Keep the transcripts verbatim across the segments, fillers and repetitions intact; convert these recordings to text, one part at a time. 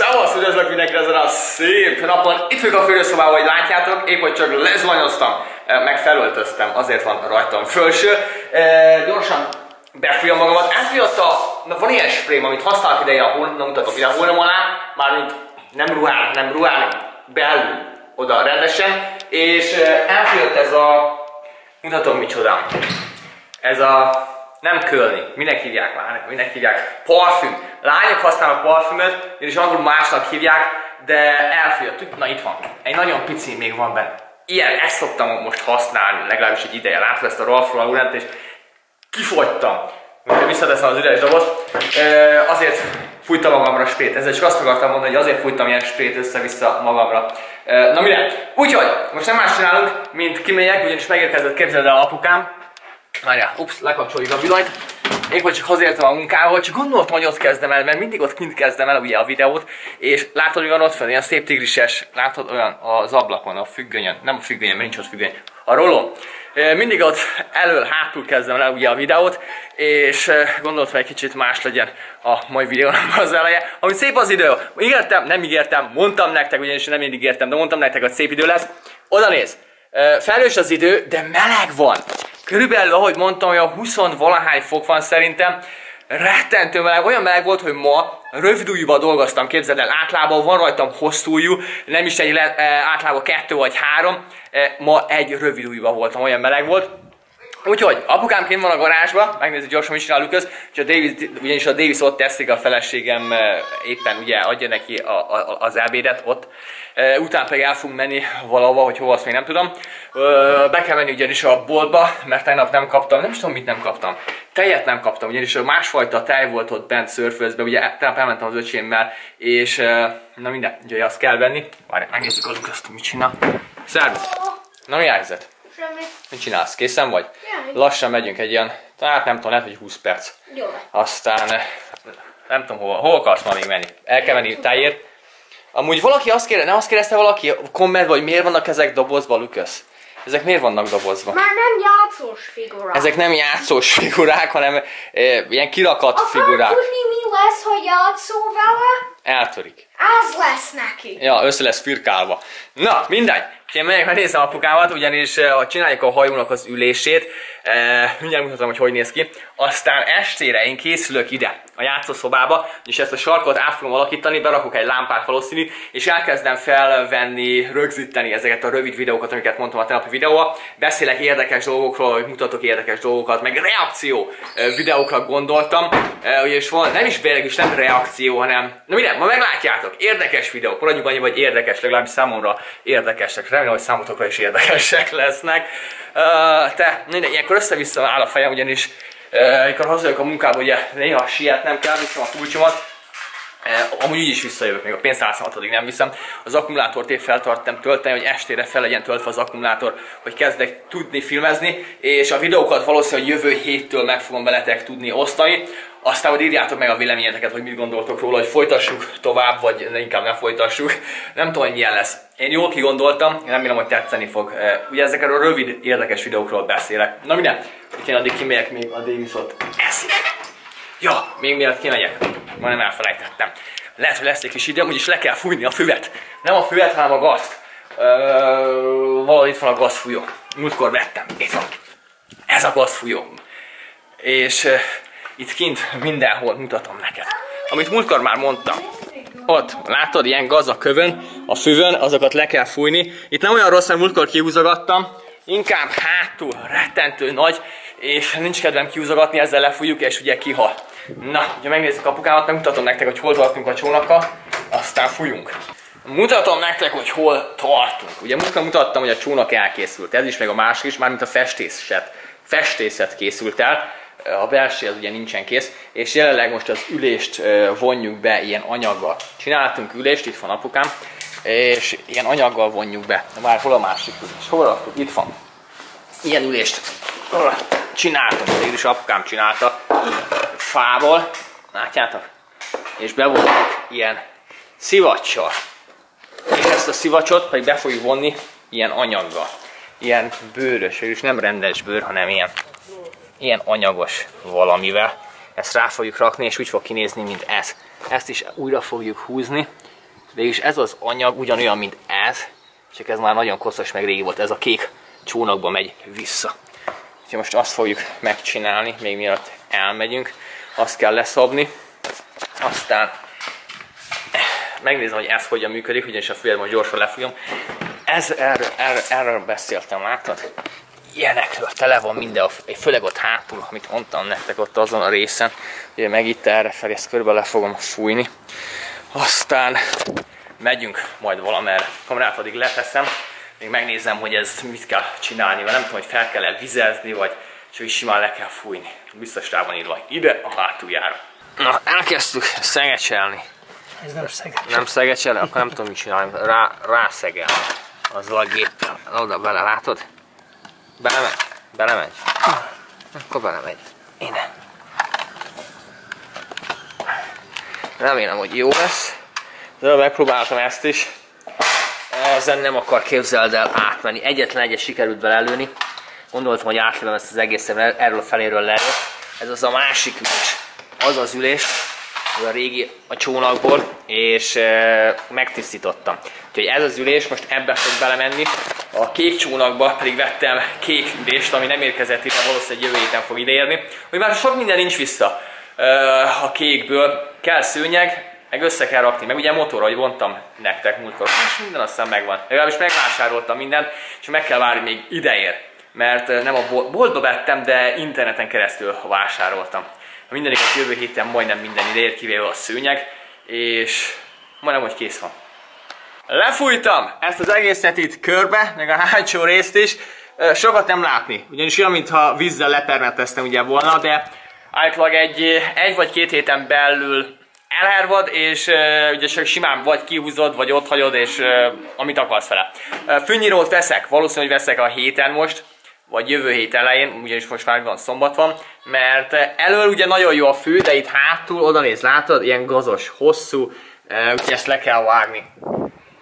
Szevasz, üdvözlök mindenki ezen a szép napon. Itt vagyok a fürdőszobában, ahogy látjátok, épp hogy csak lezvanyoztam, meg felöltöztem, azért van rajtam fölső. E, gyorsan befújom magamat. Ez miatt a, na van ilyen sprém, amit használok ideje a hónap, mutatok ide a hónap alá, mármint nem ruhán, nem ruhán, belül, oda rendesen, és elfogyott ez a, mutatom micsodám, ez a, nem kölni, minek hívják már, minek hívják, parfüm. Lányok használnak parfümöt, és angolul másnak hívják, de elfogyott. Na itt van, egy nagyon pici még van benne. Ilyen, ezt szoktam most használni, legalábbis egy ideje. Látva ezt a Ralph Laurent, és kifogytam. Úgyhogy visszateszem az üres dobozt. Azért fújtam magamra sprét. Ezzel csak azt akartam mondani, hogy azért fújtam ilyen sprét össze-vissza magamra. Na mire? Úgyhogy most nem más csinálunk, mint kimegyek, ugyanis megérkezett, képzeld el, apukám. Várjál, ups, lekapcsoljuk a villanyt. Én vagy csak hazértem a munkához, csak gondoltam, hogy ott kezdem el, mert mindig ott kint kezdem el ugye a videót, és látod, hogy van ott fenn, ilyen szép tigrises, látod, olyan az ablakon, a függönyön, nem a függönyön, mert nincs ott függöny, a rolón. Mindig ott elől, hátul kezdem el ugye a videót, és gondoltam, hogy egy kicsit más legyen a mai videónak az eleje, ami szép az idő. Ígértem, nem ígértem, mondtam nektek, ugyanis nem mindig ígértem, de mondtam nektek, hogy szép idő lesz. Oda néz, felhős az idő, de meleg van. Körülbelül, ahogy mondtam, olyan húsz valahány fok van szerintem, rettentő meleg, olyan meleg volt, hogy ma rövidújúban dolgoztam, képzeld el, átlába van rajtam hosszújú, nem is egy átlába kettő vagy három, ma egy rövidújúban voltam, olyan meleg volt. Úgyhogy apukám kint van a garázsba, megnézzük gyorsan, mit csinál Lucas, és a Davis, ugyanis a Davis ott teszik, a feleségem éppen ugye adja neki a, a, az ebédet ott. Utána pedig el fogunk menni valahova, hogy hova, azt még nem tudom. Be kell menni ugyanis a boltba, mert tegnap nem kaptam, nem is tudom mit nem kaptam. Tejet nem kaptam, ugyanis másfajta tej volt ott bent szörfőzben, ugye tegnap elmentem az öcsémmel, és na minden, ugye azt kell venni. Várjál, megnézzük a Lucast, mit csinál. Szervusz! Na mi a helyzet? Mit csinálsz? Készen vagy? Jaj. Lassan megyünk egy ilyen, hát nem tudom, lehet, hogy húsz perc. Jó. Aztán nem tudom hova, hol akarsz ma még menni? El kell menni tájért. Amúgy valaki azt kérdezte, nem azt kérdezte valaki kommentben, hogy miért vannak ezek dobozban, Lucas? Ezek miért vannak dobozban? Már nem játszós figurák. Ezek nem játszós figurák, hanem e, ilyen kirakat figurák. Akarod tudni, mi lesz, ha játszol vele? Eltörik. Az lesz neki. Ja, össze lesz firkálva. Na, mindegy. Én megyek, mert nézem apukámat, ugyanis ha csináljuk a hajónak az ülését, e, mindjárt mutatom, hogy hogy néz ki. Aztán estére én készülök ide a játszószobába, és ezt a sarkot át fogom alakítani, berakok egy lámpát valószínű, és elkezdem felvenni, rögzíteni ezeket a rövid videókat, amiket mondtam a tegnapi videóban. Beszélek érdekes dolgokról, hogy mutatok érdekes dolgokat, meg reakció videókra gondoltam, e, ugyanis van, nem is bélyeg is, nem reakció, hanem, na minden, ma meglátjátok, érdekes videók, maradjunk annyi, vagy érdekes, legalábbis számomra érdekesek. Remélem, hogy számotokra is érdekesek lesznek. Uh, te, mindegy, ilyenkor össze-vissza áll a fejem, ugyanis uh, amikor hazajövök a munkába, ugye néha sietnem kell, viszem a kulcsomat. Uh, amúgy így is visszajövök, még a pénztárcámig nem viszem. Az akkumulátort épp feltartottam tölteni, hogy estére fel legyen töltve az akkumulátor, hogy kezdek tudni filmezni, és a videókat valószínűleg jövő héttől meg fogom veletek tudni osztani. Aztán hogy írjátok meg a véleményeteket, hogy mit gondoltok róla, hogy folytassuk tovább, vagy inkább nem folytassuk. Nem tudom, hogy milyen lesz. Én jól kigondoltam, remélem, hogy tetszeni fog. Ugye ezekről a rövid, érdekes videókról beszélek. Na minden, úgyhogy én addig kimegyek, még a Davisot eszik. Ja, még mielőtt kimegyek, majdnem elfelejtettem. Lehet, hogy lesz egy kis időm, úgyis le kell fújni a füvet. Nem a füvet, hanem a gazt. Valahogy itt van a gazfújó. Múltkor vettem, itt van. Ez a gazfújó. És itt kint mindenhol mutatom neked. Amit múltkor már mondtam. Ott, látod, ilyen gaz a kövön, a füvön, azokat le kell fújni. Itt nem olyan rossz, mert múltkor kihúzogattam. Inkább hátul rettentő nagy, és nincs kedvem kihúzogatni, ezzel lefújjuk, és ugye kihal. Na, ugye megnézzük apukámat, megmutatom nektek, hogy hol tartunk a csónakkal, aztán fújunk. Mutatom nektek, hogy hol tartunk. Ugye múltkor mutattam, hogy a csónak elkészült. Ez is meg a másik is, mármint a festészet. Festészet készült el. A belső az ugye nincsen kész, és jelenleg most az ülést vonjuk be ilyen anyaggal. Csináltunk ülést, itt van apukám, és ilyen anyaggal vonjuk be. Na már hol a másik ülés? Hol a, itt van. Ilyen ülést csináltunk, végül is apukám csinálta fából, látjátok? És bevonjuk ilyen szivacsal. És ezt a szivacsot pedig be fogjuk vonni ilyen anyaggal. Ilyen bőrös, és nem rendes bőr, hanem ilyen. Ilyen anyagos valamivel. Ezt rá fogjuk rakni, és úgy fog kinézni, mint ez. Ezt is újra fogjuk húzni, Végülis ez az anyag ugyanolyan, mint ez, csak ez már nagyon koszos, meg régi volt, ez a kék csónakba megy vissza. Úgyhogy most azt fogjuk megcsinálni, még mielőtt elmegyünk, azt kell leszabni, aztán megnézem, hogy ez hogyan működik, ugyanis a fület most gyorsan lefújom. Ez, erről, erről, erről beszéltem, látod? Ilyenekről tele van minden, főleg ott hátul, amit mondtam nektek ott azon a részen, ugye meg itt errefelé, ezt körülbelül le fogom fújni. Aztán megyünk majd valamerre. Kamerát addig leteszem, még megnézem, hogy ez mit kell csinálni, mert nem tudom, hogy fel kell-e vizezni, vagy csak is simán le kell fújni. Biztos rá van írva, ide a hátuljára. Na, elkezdtük szegecselni. Ez nem szegecselni. Nem szegecselni, akkor nem tudom, mit csinálni. Rá, rászegel azzal a géppel. Oda bele, látod? Belemegy? Belemegy? Akkor belemegy. Innen. Remélem, hogy jó lesz. De megpróbáltam ezt is. Ezen nem akar, képzeld el, átmenni. Egyetlen egyet sikerült belelőni. Gondoltam, hogy átlövöm ezt az egészet, mert erről feléről lejött. Ez az a másik ülés. Az az ülés, az a régi a csónakból, és e, megtisztítottam. Úgyhogy ez az ülés, most ebbe fog belemenni. A kék csónakba pedig vettem kék ülést, ami nem érkezett ide, valószínűleg jövő héten fog ideérni. Hogy már sok minden nincs vissza a kékből. Kell szőnyeg, meg össze kell rakni, meg ugye motor, ahogy mondtam nektek múltkor, és minden aztán megvan. Legalábbis megvásároltam mindent, és meg kell várni, még ideér. Mert nem a boltba vettem, de interneten keresztül vásároltam. Mindenik a jövő héten majdnem minden ideér, kivéve a szőnyeg, és majdnem, hogy kész van. Lefújtam ezt az egészet itt körbe, meg a hátsó részt is. Sokat nem látni, ugyanis olyan, mintha vízzel lepermeteztem ugye volna, de általában egy, egy vagy két héten belül elhervad, és uh, ugye csak simán vagy kihúzod, vagy ott hagyod, és uh, amit akarsz vele. Uh, Fűnyírót veszek, valószínűleg veszek a héten most, vagy jövő hét elején, ugyanis most már van, szombat van, mert elől ugye nagyon jó a fű, de itt hátul, oda néz, látod, ilyen gazos, hosszú, uh, úgyhogy ezt le kell vágni.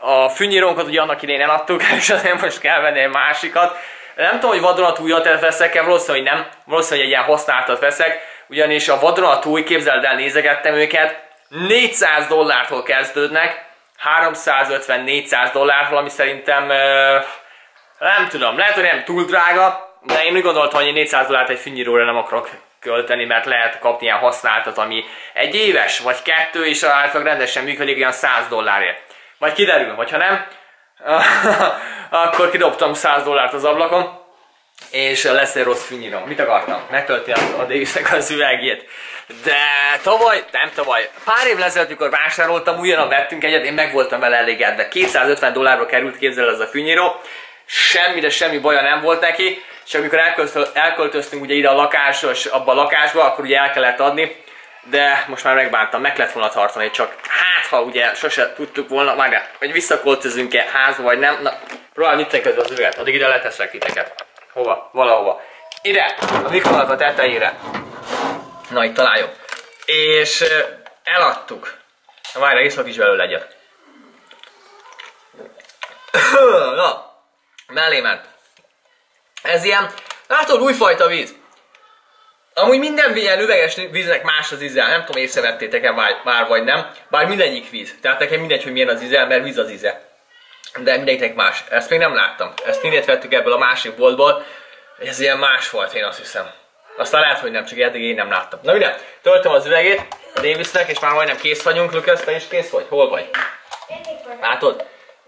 A fűnyírónkat ugye annak idején eladtuk, és azért most kell venni egy másikat. Nem tudom, hogy vadonatújat veszek-e, valószínűleg nem, valószínűleg egy ilyen használtat veszek, ugyanis a vadonatúj, képzeld el, nézegettem őket, négyszáz dollártól kezdődnek, háromszázötven-négyszáz dollártól, ami szerintem nem tudom, lehet, hogy nem túl drága, de én úgy gondoltam, hogy négyszáz dollárt egy fűnyíróra nem akarok költeni, mert lehet kapni ilyen használtat, ami egy éves vagy kettő, és általában rendesen működik ilyen száz dollárért. Vagy kiderül, vagy ha nem, akkor kidobtam száz dollárt az ablakon, és lesz egy rossz fűnyíróm. Mit akartam? Megtölti a dégnek az üvegjét. De tavaly, nem tavaly, pár év ezelőtt, mikor vásároltam, újonnan vettünk egyet, én meg voltam vele elégedve. kétszázötven dollárba került, képzel ez a fűnyíró. Semmi, de semmi baja nem volt neki. És amikor elköltöztünk ugye ide a lakásos, abba a lakásba, akkor ugye el kellett adni. De most már megbántam, meg lett volna tartani, csak hát ha ugye sose tudtuk volna, már hogy visszaköltözünk-e házba vagy nem. Na, próbálom itt tenni közben az üveget, addig ide leteszlek titeket. Hova? Valahova. Ide! A mikrofonnak a tetejére. Na, itt találjuk. És eladtuk. Na várjál, iszlak is belőle egyet. Na, mellé ment. Ez ilyen, látod, újfajta víz. Amúgy minden ilyen üveges víznek más az íze. Nem tudom, észrevettétek-e már vagy nem. Bár mindegyik víz. Tehát nekem mindegy, hogy milyen az íze, mert víz az íze. De mindegyiknek más. Ezt még nem láttam. Ezt mindent vettük ebből a másik boltból. Ez ilyen más volt, én azt hiszem. Aztán lehet, hogy nem, csak eddig én nem láttam. Na minden, töltöm az üvegét a Davisnek, és már majdnem kész vagyunk. Lucas, te is kész vagy? Hol vagy? Látod?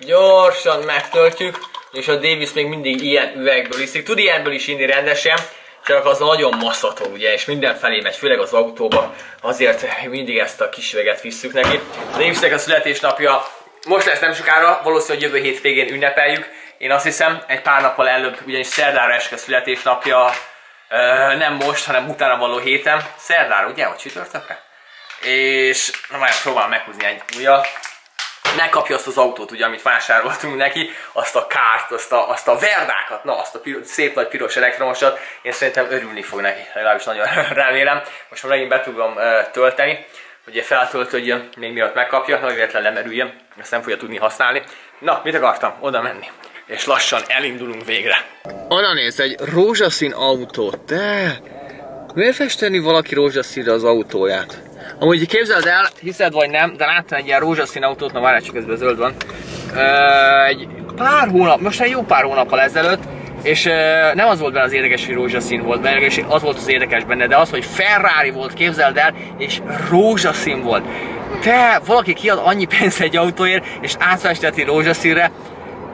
Gyorsan megtöltjük, és a Davis még mindig ilyen üvegből iszik. Tud ilyenből is inni rendesen, csak az nagyon maszható, ugye, és mindenfelé megy, főleg az autóba. Azért mindig ezt a kis üveget visszük neki. A Davisnek a születésnapja most lesz nem sokára, valószínűleg jövő hét végén ünnepeljük. Én azt hiszem, egy pár nappal előbb, ugyanis szerdára esik a születésnapja, ö, nem most, hanem utána való héten. Szerdára, ugye? Vagy csütörtökre? És na már próbálom meghúzni egy újat. Megkapja azt az autót, ugye, amit vásároltunk neki, azt a kárt, azt a, azt a verdákat, na azt a piros, szép nagy piros elektromosat. Én szerintem örülni fog neki, legalábbis nagyon remélem. Most már megint be tudom ö, tölteni. Ugye feltöltődjön, még mielőtt megkapja, hogy véletlen lemerüljön, ezt nem fogja tudni használni. Na, mit akartam? Oda menni. És lassan elindulunk végre. Oda nézd, egy rózsaszín autó, te! Miért festeni valaki rózsaszínre az autóját? Amúgy képzeld el, hiszed vagy nem, de láttam egy ilyen rózsaszín autót, na várjál csak közben zöld van. Egy pár hónap, most egy jó pár hónappal ezelőtt, és nem az volt benne az érdekes, hogy rózsaszín volt benne, és az volt az érdekes benne, de az, hogy Ferrari volt, képzeld el, és rózsaszín volt. Te, valaki kiad annyi pénzt egy autóért, és átfesteti rózsaszínre,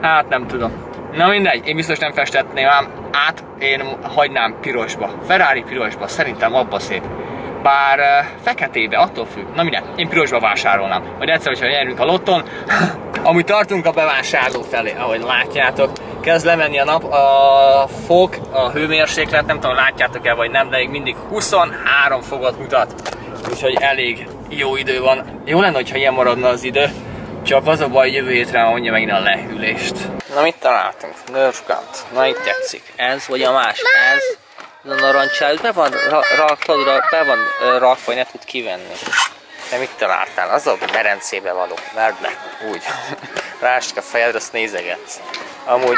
hát nem tudom. Na mindegy, én biztos nem festetném át, én hagynám pirosba. Ferrari pirosba, szerintem abba szép. Bár feketébe, attól függ. Na mindegy, én pirosba vásárolnám. Majd egyszer, hogyha nyerünk a lotton, amúgy tartunk a bevásárló felé, ahogy látjátok. Kezd lemenni a nap, a fok, a hőmérséklet, nem tudom, látjátok-e vagy nem, de még mindig huszonhárom fokot mutat. Úgyhogy elég jó idő van. Jó lenne, hogyha ilyen maradna az idő, csak az a baj, jövő hétre mondja megint a lehűlést. Na mit találtunk? Nörfkant. Na itt tetszik. Ez vagy a más? Ez. Ez a narancsájú. Be van rakva, be van rakva, ne tud kivenni. De mit találtál? Az a merencébe való. Verd le. Úgy. Rásd a fejedre, azt nézegetsz. Amúgy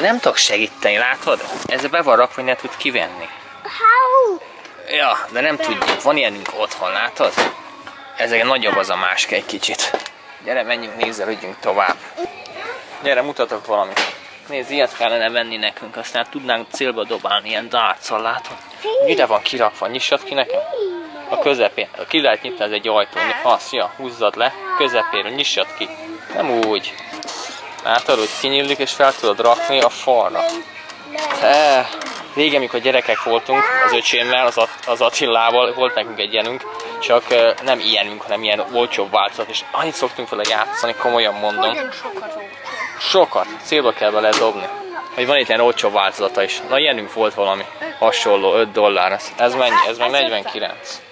nem tudok segíteni, látod? Ez be van rakva, hogy ne tud kivenni. Ja, de nem tudjuk. Van ilyenünk otthon, látod? Ezek nagyobb az a máska egy kicsit. Gyere, menjünk, nézelődjünk tovább. Gyere, mutatok valamit. Nézd, ilyet kellene venni nekünk, aztán tudnánk célba dobálni ilyen dárccal, látod? Ide van kirakva, nyissad ki nekem? A közepén. Ki lehet nyitni, ez egy ajtó. Azt, ja, húzzad le, közepéről, nyissad ki. Nem úgy. Látod, hogy kinyílik és fel tudod rakni a falra. Te. Régen, amikor gyerekek voltunk, az öcsémmel, az, At az Attilával volt nekünk egy ilyenünk, csak nem ilyenünk, hanem ilyen olcsóbb változat, és annyit szoktunk vele játszani, komolyan mondom. Sokat, célba kell vele dobni. Hogy van itt ilyen olcsóbb változata is. Na, ilyenünk volt valami hasonló, öt dollár. Ez, ez mennyi? Ez meg negyvenkilenc.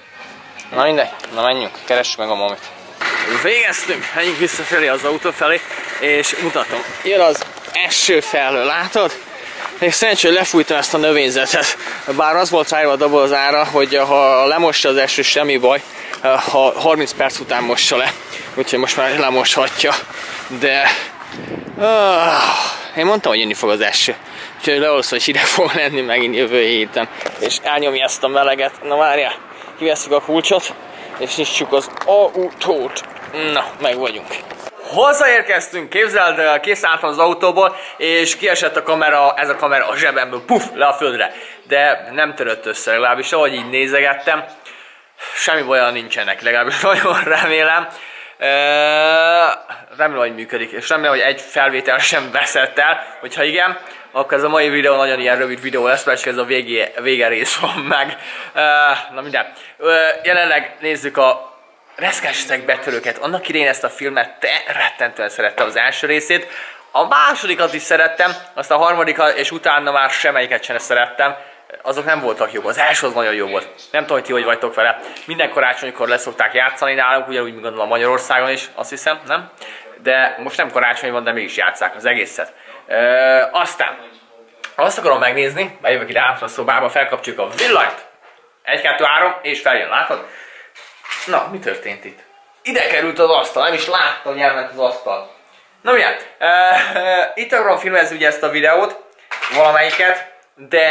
Na mindegy, na menjünk, keressük meg a mamit. Végeztünk, menjünk visszafelé az autó felé, és mutatom. Jön az eső felől, látod? És szerencsére lefújtam ezt a növényzetet. Bár az volt ráírva a dobozára, hogy ha lemossa az eső, semmi baj, ha harminc perc után mossa le. Úgyhogy most már lemoshatja. De uh, én mondtam, hogy jönni fog az eső. Úgyhogy leolsz, hogy ide fog lenni megint jövő héten. És elnyomja ezt a meleget. Na várjál, kiveszünk a kulcsot, és nyissuk az autót. Na, meg vagyunk. Hozzáérkeztünk, képzeld, készálltam az autóból, és kiesett a kamera, ez a kamera a zsebemből, puf, le a földre. De nem törött össze, legalábbis ahogy így nézegettem, semmi olyan nincsenek, legalábbis nagyon remélem. Remélem, hogy működik, és remélem, hogy egy felvétel sem veszett el, hogyha igen, akkor ez a mai videó nagyon ilyen rövid videó lesz, mert ez a végé, vége rész van meg. Na minden, jelenleg nézzük a reszkásítek betörőket. Annak idején ezt a filmet te rettentően szerettem, az első részét. A másodikat is szerettem, azt a harmadikat, és utána már semmelyiket sem szerettem. Azok nem voltak jobb. Az első az nagyon jó volt. Nem tudom, hogy ti hogy vagytok vele. Minden karácsonykor leszokták játszani nálunk, ugyanúgy gondolom Magyarországon is, azt hiszem, nem? De most nem karácsony van, de mégis játsszák az egészet. Ö, aztán, azt akarom megnézni, bejövök ide át a szobába, felkapcsoljuk a villanyt. egy, kettő, három, és feljön, látod? Na, mi történt itt? Ide került az asztal, nem is láttam, hogy elment az asztal. Na milyen? E, e, itt akarom filmezni ugye ezt a videót, valamelyiket, de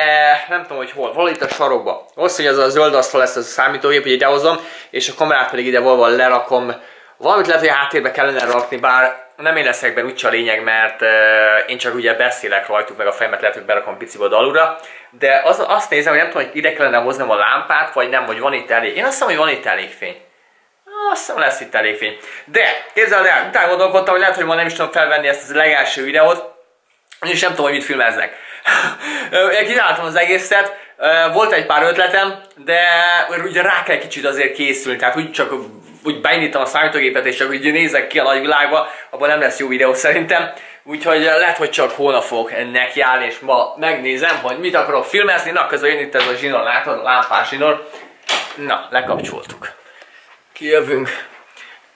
nem tudom, hogy hol. Való itt a sarokba. Azt, hogy ez a zöld asztal lesz, ez a számítógép, hogy idehozom, és a kamerát pedig ide valahol lerakom. Valamit lehet, hogy a háttérbe kellene rakni, bár nem én leszek benne, úgyse a lényeg, mert e, én csak ugye beszélek rajtuk, meg a fejemet lehet, hogy berakom picibod alulra. De az, azt nézem, hogy nem tudom, hogy ide kellene hoznom a lámpát, vagy nem, hogy van itt elég. Én azt hiszem, hogy van itt elég fény. Azt hiszem, lesz itt elég fény. De képzeld el, utána gondolkodtam, hogy lehet, hogy ma nem is tudom felvenni ezt az legelső videót, és nem tudom, hogy mit filmeznek. Én kizártam az egészet, volt egy pár ötletem, de ugye rá kell kicsit azért készülni, tehát úgy csak úgy beindítom a számítógépet, és csak úgy nézek ki a nagyvilágba, abban nem lesz jó videó szerintem. Úgyhogy lehet, hogy csak holnap fogok nekiállni, és ma megnézem, hogy mit akarok filmezni. Na, közben jön itt ez a zsinor, látod? A lámpás zsinor. Na, lekapcsoltuk. Kijövünk.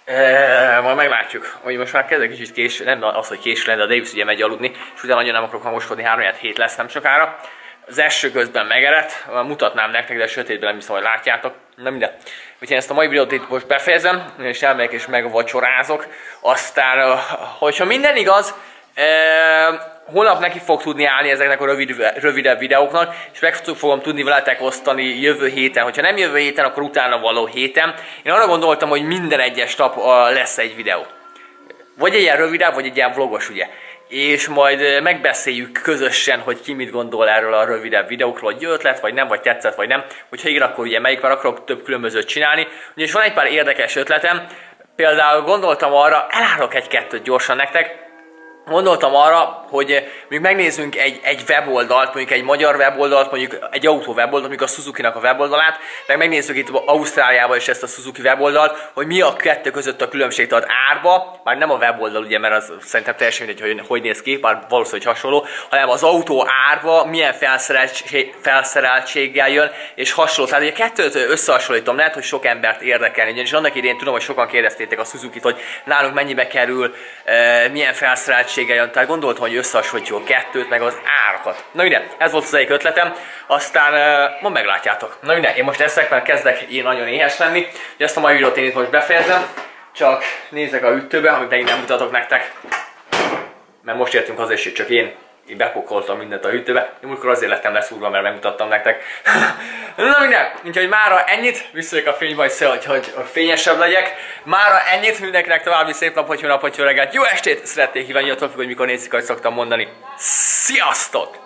Eee, majd meglátjuk, hogy most már kezdek kicsit késő, nem az, hogy késő lenne, de Davis ugye megy aludni, és utána nagyon nem akarok hangoskodni, három hét lesz nem sokára. Az eső közben megerett, mutatnám nektek, de a sötétben nem hiszem, hogy látjátok. Na minden. Úgyhogy ezt a mai videót itt most befejezem, és elmegyek és megvacsorázok. Aztán, hogyha minden igaz, Holnap neki fog tudni állni ezeknek a rövid, rövidebb videóknak, és meg fogom tudni veletek osztani jövő héten. Hogyha nem jövő héten, akkor utána való héten. Én arra gondoltam, hogy minden egyes nap lesz egy videó. Vagy egy ilyen rövidebb, vagy egy ilyen vlogos, ugye. És majd megbeszéljük közösen, hogy ki mit gondol erről a rövidebb videókról, hogy jött lett, vagy nem, vagy tetszett, vagy nem. Hogyha igen, akkor ugye melyik, már akarok több különbözőt csinálni. Ugyanis van egy pár érdekes ötletem. Például gondoltam arra, elárulok egy-kettőt gyorsan nektek. Gondoltam arra, hogy még megnézzünk egy, egy weboldalt, mondjuk egy magyar weboldalt, mondjuk egy autó weboldalt, mondjuk a Suzuki-nak a weboldalát, meg megnézzük itt Ausztráliában is ezt a Suzuki weboldalt, hogy mi a kettő között a különbség, tehát árba, már nem a weboldal ugye, mert az szerintem teljesen mindegy, hogy hogy néz ki, bár valószínűleg hasonló, hanem az autó árba milyen felszereltség, felszereltséggel jön, és hasonló. Tehát a kettőt összehasonlítom, lehet, hogy sok embert érdekelni, ugyanis annak idején tudom, hogy sokan kérdeztétek a Suzukit, hogy nálunk mennyibe kerül, milyen felszereltség jön, tehát gondoltam, hogy összehasonlítjuk a kettőt, meg az árakat. Na ugye, ez volt az egyik ötletem, aztán uh, ma meglátjátok. Na ugye, én most eszek, mert kezdek én nagyon éhes lenni, hogy ezt a mai videót én itt most befejezem, csak nézzek a hűtőbe, amit még nem mutatok nektek, mert most értünk haza, és csak én, én bepokoltam mindent a hűtőbe, én múltkor azért lettem leszúrva, mert megmutattam nektek. Na minden, úgyhogy mára ennyit, visszajök a fénybe, hogy, szél, hogy fényesebb legyek. Mára ennyit, mindenkinek további szép nap, hogy jó nap, hogy jó reggelt, jó estét, szeretnék hívni, attól függ, hogy mikor nézik, ahogy szoktam mondani. Sziasztok!